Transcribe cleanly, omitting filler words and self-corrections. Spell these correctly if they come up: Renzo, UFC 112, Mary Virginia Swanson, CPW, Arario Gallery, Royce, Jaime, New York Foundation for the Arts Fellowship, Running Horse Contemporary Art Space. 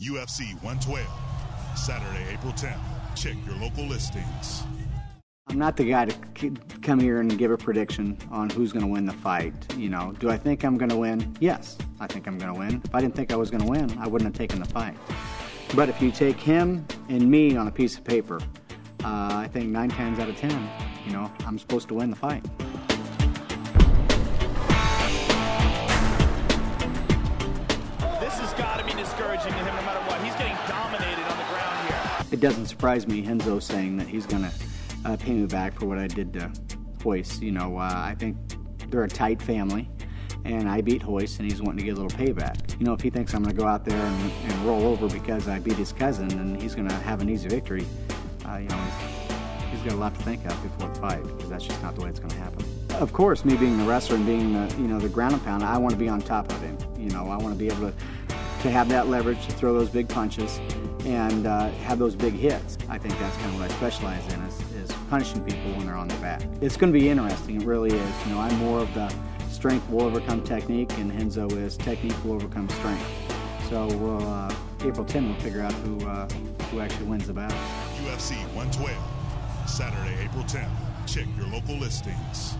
UFC 112, Saturday, April 10th. Check your local listings. I'm not the guy to come here and give a prediction on who's going to win the fight. You know, do I think I'm going to win? Yes, I think I'm going to win. If I didn't think I was going to win, I wouldn't have taken the fight. But if you take him and me on a piece of paper, I think 9 times out of 10, you know, I'm supposed to win the fight. This has got to be discouraging to him no matter what. He's getting dominated on the ground here. It doesn't surprise me, Renzo saying that he's going to pay me back for what I did to Royce. You know, I think they're a tight family, and I beat Royce, and he's wanting to get a little payback. You know, if he thinks I'm going to go out there and roll over because I beat his cousin and he's going to have an easy victory, you know, he's got a lot to think of before the fight, because that's just not the way it's going to happen. Of course, me being the wrestler and being the, you know, the ground and pound, I want to be on top of him. You know, I want to be able to have that leverage, to throw those big punches, and have those big hits. I think that's kind of what I specialize in, is punishing people when they're on their back. It's going to be interesting, it really is. You know, I'm more of the strength will overcome technique, and Renzo is technique will overcome strength. So we'll, April 10, we'll figure out who actually wins the battle. UFC 112, Saturday, April 10th. Check your local listings.